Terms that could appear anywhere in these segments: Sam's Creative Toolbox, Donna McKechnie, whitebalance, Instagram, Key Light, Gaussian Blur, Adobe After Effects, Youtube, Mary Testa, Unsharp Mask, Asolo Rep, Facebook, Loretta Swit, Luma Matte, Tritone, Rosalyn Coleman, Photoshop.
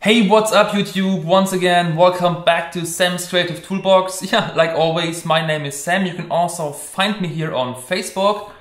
Hey, what's up YouTube? Once again, welcome back to Sam's Creative Toolbox. Yeah, like always, my name is Sam. You can also find me here on Facebook.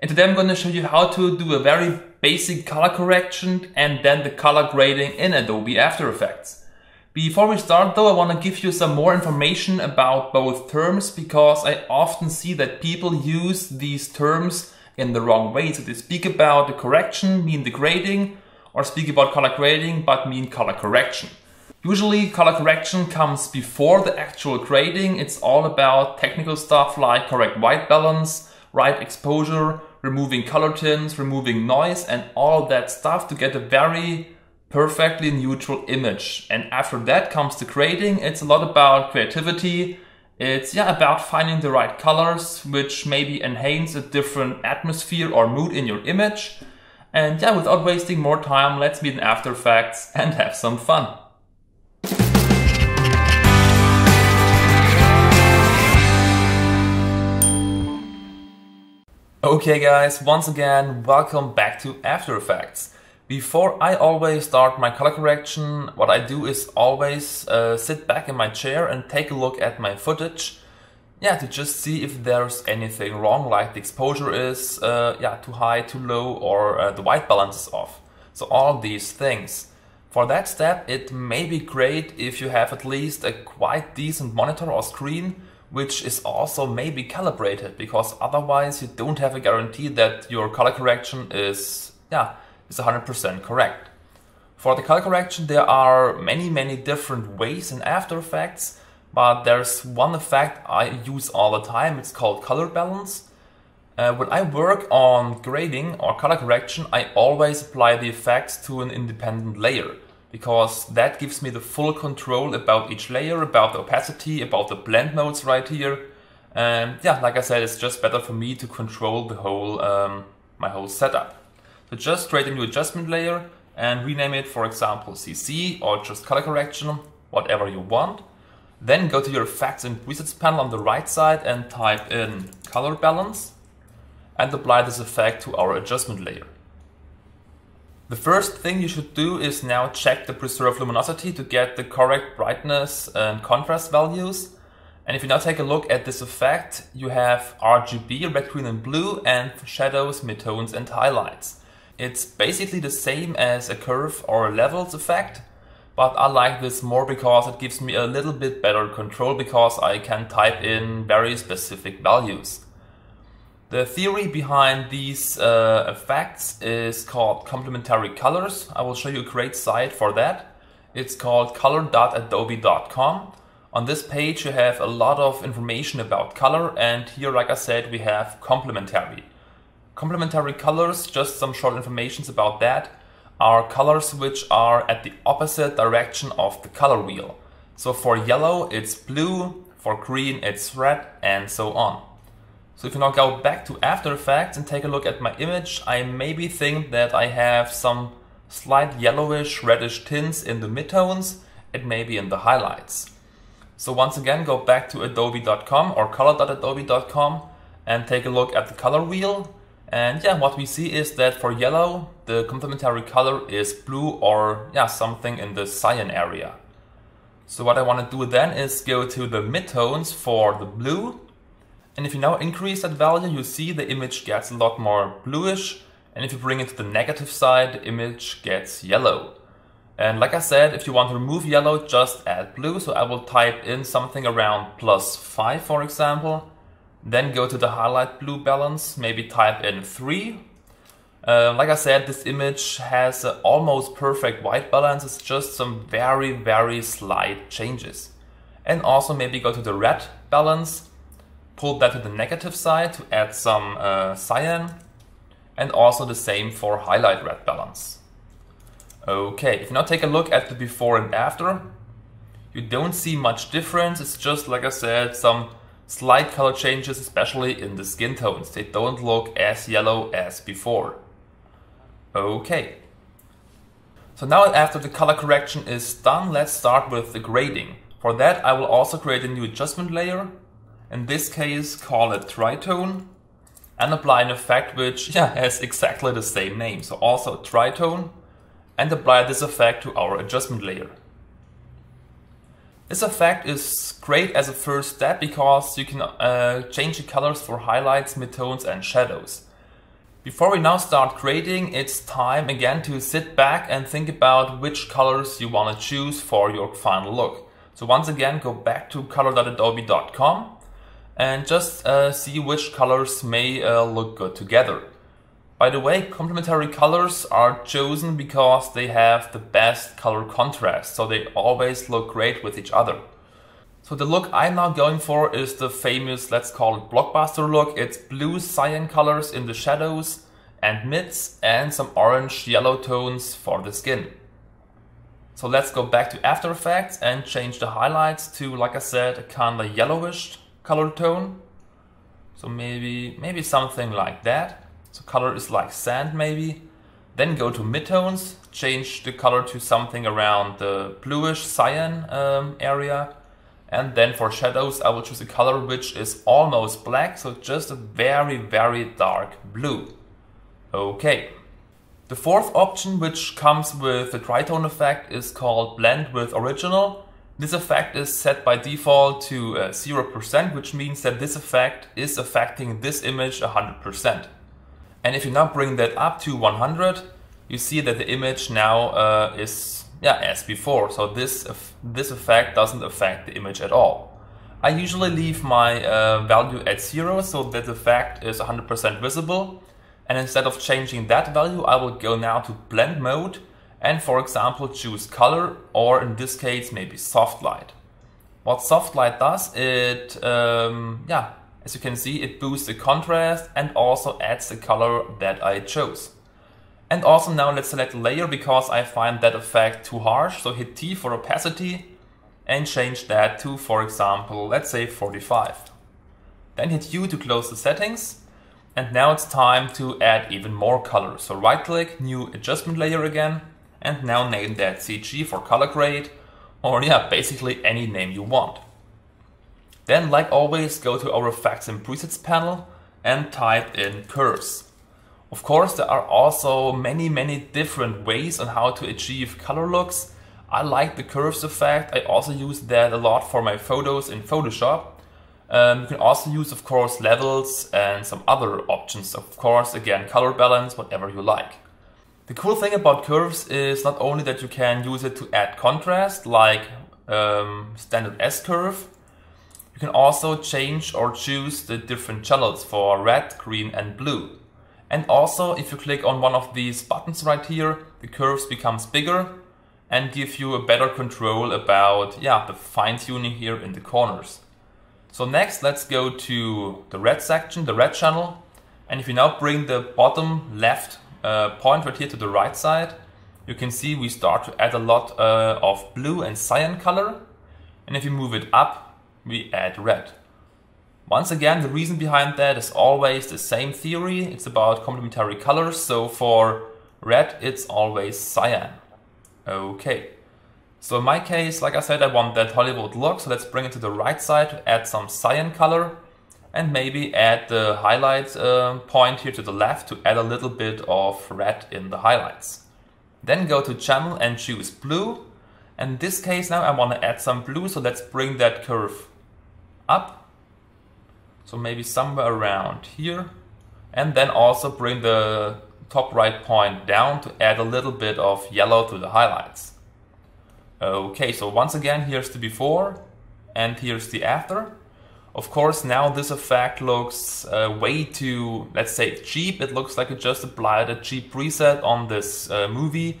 And today I'm going to show you how to do a very basic color correction and then the color grading in Adobe After Effects. Before we start though, I want to give you some more information about both terms because I often see that people use these terms in the wrong way. So they speak about the correction, mean the grading, or speak about color grading, but mean color correction. Usually color correction comes before the actual grading. It's all about technical stuff like correct white balance, right exposure, removing color tints, removing noise, and all that stuff to get a very perfectly neutral image. And after that comes the grading. It's a lot about creativity. It's about finding the right colors, which maybe enhance a different atmosphere or mood in your image. And without wasting more time, let's meet in After Effects and have some fun. Okay guys, once again, welcome back to After Effects. Before I always start my color correction, what I do is always sit back in my chair and take a look at my footage. To just see if there's anything wrong, like the exposure is too high, too low, or the white balance is off. So all these things. For that step, it may be great if you have at least a quite decent monitor or screen, which is also maybe calibrated, because otherwise you don't have a guarantee that your color correction is 100% correct. For the color correction, there are many different ways in After Effects. But there's one effect I use all the time. It's called color balance. When I work on grading or color correction, I always apply the effects to an independent layer because that gives me the full control about each layer, about the opacity, about the blend modes right here. And like I said, it's just better for me to control the whole my whole setup. So just create a new adjustment layer and rename it, for example, CC or just color correction, whatever you want. Then go to your Effects and Presets panel on the right side and type in Color Balance and apply this effect to our adjustment layer. The first thing you should do is now check the Preserve Luminosity to get the correct brightness and contrast values. And if you now take a look at this effect, you have RGB, red, green and blue, and shadows, midtones and highlights. It's basically the same as a curve or a levels effect. But I like this more because it gives me a little bit better control because I can type in very specific values. The theory behind these effects is called complementary colors. I will show you a great site for that. It's called color.adobe.com. On this page you have a lot of information about color, and here, like I said, we have complementary. Complementary colors, just some short information about that, are colors which are at the opposite direction of the color wheel. So for yellow it's blue, for green it's red, and so on. So if you now go back to After Effects and take a look at my image, I maybe think that I have some slight yellowish, reddish tints in the midtones and maybe in the highlights. So once again, go back to adobe.com or color.adobe.com and take a look at the color wheel. And what we see is that for yellow, the complementary color is blue or something in the cyan area. So what I want to do then is go to the midtones for the blue. And if you now increase that value, you see the image gets a lot more bluish. And if you bring it to the negative side, the image gets yellow. And like I said, if you want to remove yellow, just add blue. So I will type in something around +5, for example. Then go to the highlight blue balance, maybe type in 3. Like I said, this image has an almost perfect white balance. It's just some very slight changes. And also maybe go to the red balance, pull that to the negative side to add some cyan. And also the same for highlight red balance. Okay, if you now take a look at the before and after, you don't see much difference. It's just, like I said, some slight color changes, especially in the skin tones. They don't look as yellow as before. Okay. So now after the color correction is done, let's start with the grading. For that, I will also create a new adjustment layer. In this case, call it Tritone. And apply an effect which has exactly the same name. So also Tritone. and apply this effect to our adjustment layer. This effect is great as a first step because you can change the colors for highlights, midtones and shadows. Before we now start creating, it's time again to sit back and think about which colors you want to choose for your final look. So once again, go back to color.adobe.com and just see which colors may look good together. By the way, complementary colors are chosen because they have the best color contrast, so they always look great with each other. So the look I'm now going for is the famous, let's call it blockbuster look. It's blue cyan colors in the shadows and mids and some orange yellow tones for the skin. So let's go back to After Effects and change the highlights to, like I said, a kind of yellowish color tone. So maybe something like that. So color is like sand maybe. Then go to midtones, change the color to something around the bluish cyan area. And then for shadows I will choose a color which is almost black, so just a very, very dark blue. Okay. The fourth option, which comes with the Tritone effect, is called Blend with Original. This effect is set by default to 0%, which means that this effect is affecting this image 100%. And if you now bring that up to 100, you see that the image now is as before. So this effect doesn't affect the image at all. I usually leave my value at 0 so that the effect is 100% visible. And instead of changing that value, I will go now to blend mode and, for example, choose color, or in this case maybe soft light. What soft light does, it as you can see, it boosts the contrast and also adds the color that I chose. And also now let's select a layer because I find that effect too harsh. So hit T for opacity and change that to, for example, let's say 45. Then hit U to close the settings. And now it's time to add even more color. So right click, new adjustment layer again. And now name that CG for color grade, or basically any name you want. Then, like always, go to our Effects and Presets panel and type in curves. Of course, there are also many different ways on how to achieve color looks. I like the curves effect. I also use that a lot for my photos in Photoshop. You can also use, of course, levels and some other options. Of course, again, color balance, whatever you like. The cool thing about curves is not only that you can use it to add contrast, like standard S-curve. You can also change or choose the different channels for red, green and blue. And also, if you click on one of these buttons right here, the curves becomes bigger and give you a better control about the fine tuning here in the corners. So next, let's go to the red section, the red channel. And if you now bring the bottom left point right here to the right side, you can see we start to add a lot of blue and cyan color. And if you move it up, we add red. Once again, the reason behind that is always the same theory. It's about complementary colors. So for red, it's always cyan. Okay. So in my case, like I said, I want that Hollywood look. So let's bring it to the right side to add some cyan color and maybe add the highlight point here to the left to add a little bit of red in the highlights. Then go to channel and choose blue. And in this case now I want to add some blue. So let's bring that curve up, so maybe somewhere around here, and then also bring the top right point down to add a little bit of yellow to the highlights. Okay, so once again, here's the before and here's the after. Of course, now this effect looks way too, let's say, cheap. It looks like it just applied a cheap preset on this movie.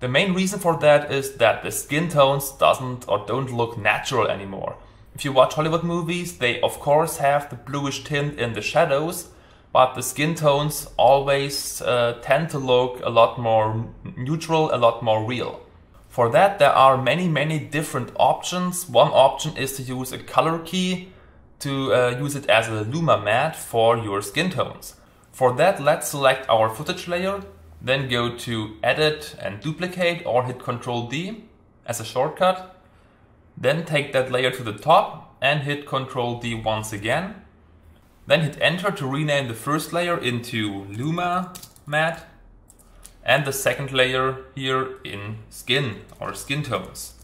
The main reason for that is that the skin tones don't look natural anymore. If you watch Hollywood movies, they of course have the bluish tint in the shadows, but the skin tones always tend to look a lot more neutral, a lot more real. For that, there are many different options. One option is to use a color key, to use it as a luma mat for your skin tones. For that, let's select our footage layer. Then go to Edit and Duplicate, or hit Ctrl D as a shortcut. Then take that layer to the top and hit Ctrl D once again. Then hit Enter to rename the first layer into Luma Matte. and the second layer here in skin or skin tones.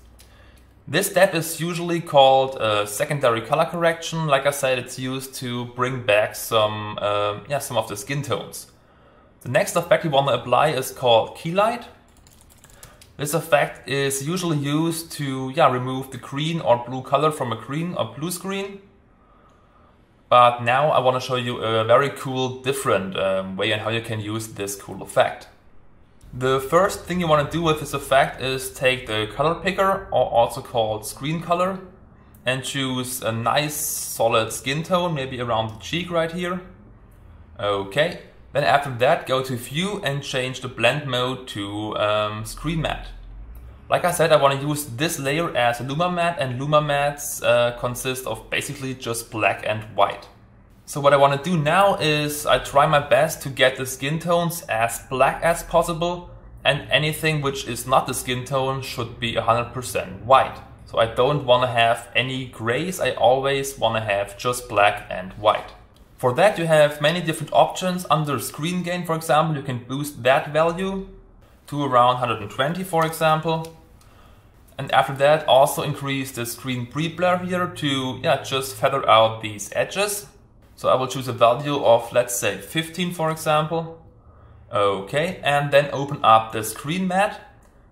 This step is usually called secondary color correction. Like I said, it's used to bring back some of the skin tones. The next effect you want to apply is called Key Light. This effect is usually used to remove the green or blue color from a green or blue screen. But now I want to show you a very cool, different way and how you can use this cool effect. The first thing you want to do with this effect is take the color picker, or also called screen color, and choose a nice solid skin tone, maybe around the cheek right here. Okay, then after that go to view and change the blend mode to screen matte. Like I said, I want to use this layer as a luma matte, and luma mattes consist of basically just black and white. So what I want to do now is I try my best to get the skin tones as black as possible, and anything which is not the skin tone should be 100% white. So I don't want to have any grays, I always want to have just black and white. For that you have many different options. Under screen gain, for example, you can boost that value to around 120, for example. And after that also increase the screen pre-blur here to just feather out these edges. So I will choose a value of, let's say, 15, for example. Okay, and then open up the screen matte.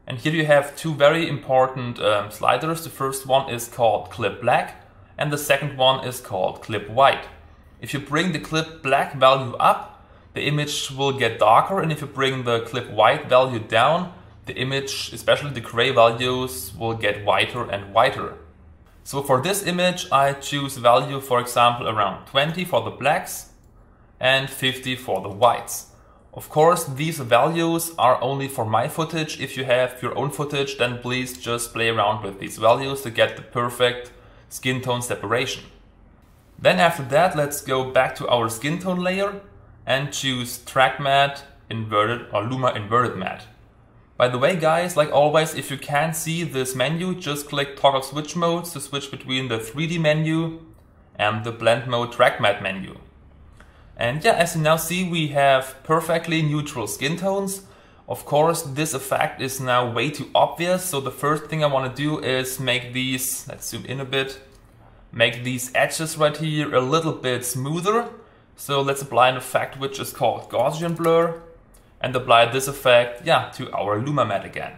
And here you have two very important sliders. The first one is called clip black, and the second one is called clip white. If you bring the clip black value up, the image will get darker, and if you bring the clip white value down, the image, especially the gray values, will get whiter and whiter. So for this image I choose value, for example, around 20 for the blacks and 50 for the whites. Of course these values are only for my footage. If you have your own footage, then please just play around with these values to get the perfect skin tone separation. Then after that let's go back to our skin tone layer and choose track matte, inverted or luma inverted matte. By the way guys, like always, if you can't see this menu, just click toggle switch modes to switch between the 3D menu and the blend mode track matte menu. And as you now see, we have perfectly neutral skin tones. Of course this effect is now way too obvious, so the first thing I want to do is make these, let's zoom in a bit, make these edges right here a little bit smoother. So let's apply an effect which is called Gaussian Blur, and apply this effect to our luma matte again.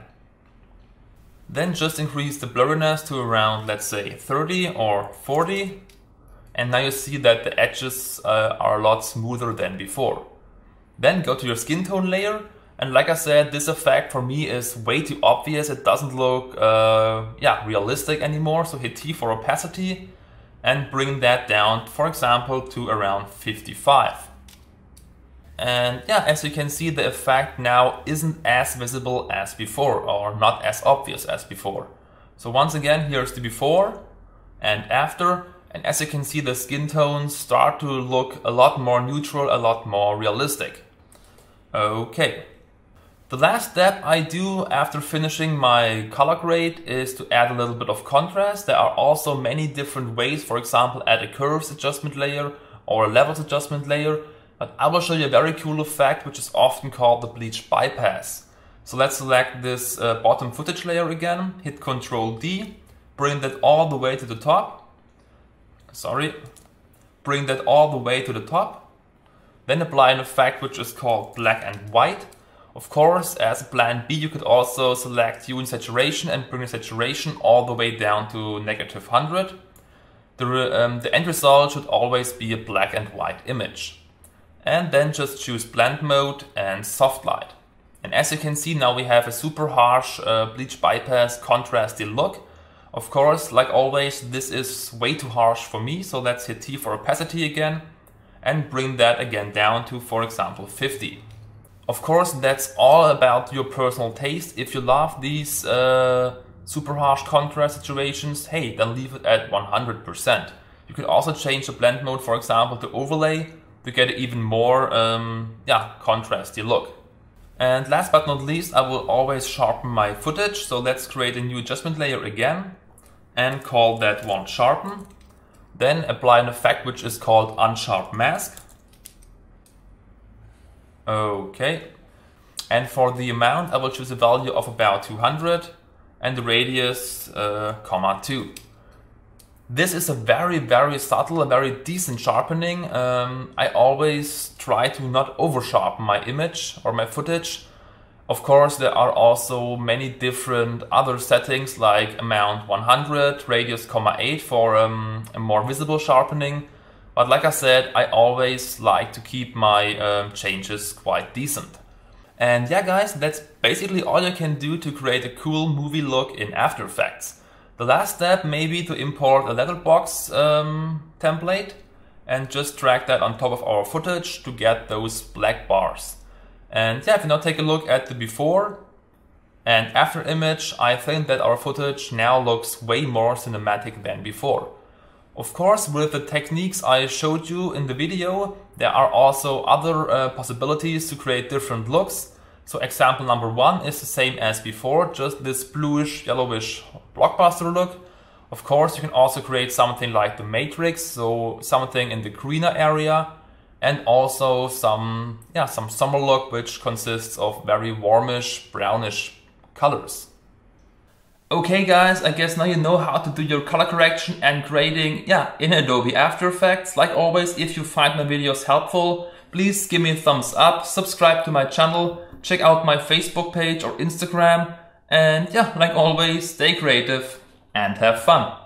Then just increase the blurriness to around, let's say, 30 or 40, and now you see that the edges are a lot smoother than before. Then go to your skin tone layer, and like I said, this effect for me is way too obvious. It doesn't look realistic anymore, so hit T for opacity and bring that down, for example, to around 55. And as you can see, the effect now isn't as visible as before, or not as obvious as before. So once again, here's the before and after, and as you can see, the skin tones start to look a lot more neutral, a lot more realistic. Okay, the last step I do after finishing my color grade is to add a little bit of contrast. There are also many different ways, for example, add a curves adjustment layer or a levels adjustment layer. But I will show you a very cool effect which is often called the bleach bypass. So let's select this bottom footage layer again, hit Ctrl D, bring that all the way to the top. Bring that all the way to the top. Then apply an effect which is called black and white. Of course, as a plan B, you could also select hue and saturation and bring the saturation all the way down to -100. The end result should always be a black and white image. And then just choose blend mode and soft light. And as you can see, now we have a super harsh bleach bypass contrasty look. Of course, like always, this is way too harsh for me, so let's hit T for opacity again and bring that again down to, for example, 50. Of course, that's all about your personal taste. If you love these super harsh contrast situations, hey, then leave it at 100%. You could also change the blend mode, for example, to overlay, to get an even more contrasty look. And last but not least, I will always sharpen my footage, so let's create a new adjustment layer again and call that one Sharpen. Then apply an effect which is called Unsharp Mask. Okay, And for the amount, I will choose a value of about 200 and the radius, 2. This is a very subtle, a very decent sharpening. I always try to not over-sharpen my image or my footage. Of course, there are also many different other settings like amount 100, radius 8 for a more visible sharpening. But like I said, I always like to keep my changes quite decent. And yeah guys, that's basically all you can do to create a cool movie look in After Effects. The last step may be to import a letterbox template and just drag that on top of our footage to get those black bars. And yeah, if you now take a look at the before and after image, I think that our footage now looks way more cinematic than before. Of course, with the techniques I showed you in the video, there are also other possibilities to create different looks. So example number 1 is the same as before, just this bluish, yellowish blockbuster look. Of course, you can also create something like the Matrix, so something in the greener area. And also some summer look, which consists of very warmish, brownish colors. Okay guys, I guess now you know how to do your color correction and grading, in Adobe After Effects. Like always, if you find my videos helpful, please give me a thumbs up, subscribe to my channel, check out my Facebook page or Instagram, and yeah, like always, stay creative and have fun.